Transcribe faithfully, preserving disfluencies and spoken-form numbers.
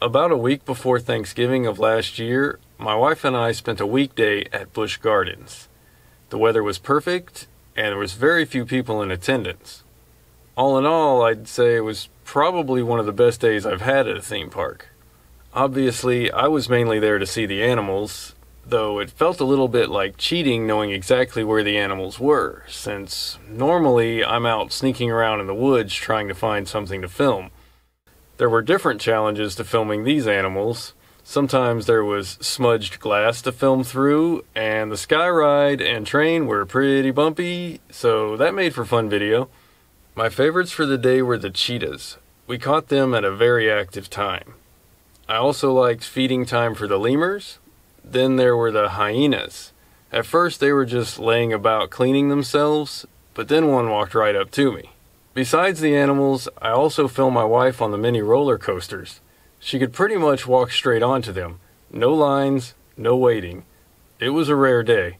About a week before Thanksgiving of last year, my wife and I spent a weekday at Busch Gardens. The weather was perfect, and there was very few people in attendance. All in all, I'd say it was probably one of the best days I've had at a theme park. Obviously, I was mainly there to see the animals, though it felt a little bit like cheating knowing exactly where the animals were, since normally I'm out sneaking around in the woods trying to find something to film. There were different challenges to filming these animals. Sometimes there was smudged glass to film through, and the sky ride and train were pretty bumpy, so that made for fun video. My favorites for the day were the cheetahs. We caught them at a very active time. I also liked feeding time for the lemurs. Then there were the hyenas. At first they were just laying about cleaning themselves, but then one walked right up to me. Besides the animals, I also filmed my wife on the mini roller coasters. She could pretty much walk straight onto them. No lines, no waiting. It was a rare day.